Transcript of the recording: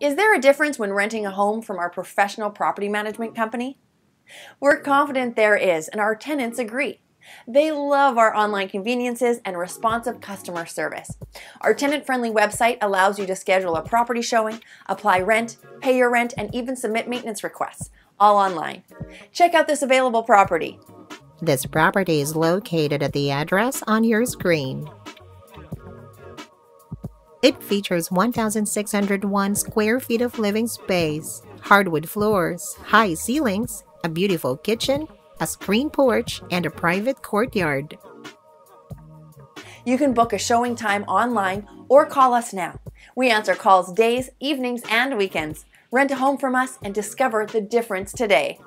Is there a difference when renting a home from our professional property management company? We're confident there is, and our tenants agree. They love our online conveniences and responsive customer service. Our tenant-friendly website allows you to schedule a property showing, apply rent, pay your rent, and even submit maintenance requests, all online. Check out this available property. This property is located at the address on your screen. It features 1,601 square feet of living space, hardwood floors, high ceilings, a beautiful kitchen, a screen porch, and a private courtyard. You can book a showing time online or call us now. We answer calls days, evenings, and weekends. Rent a home from us and discover the difference today.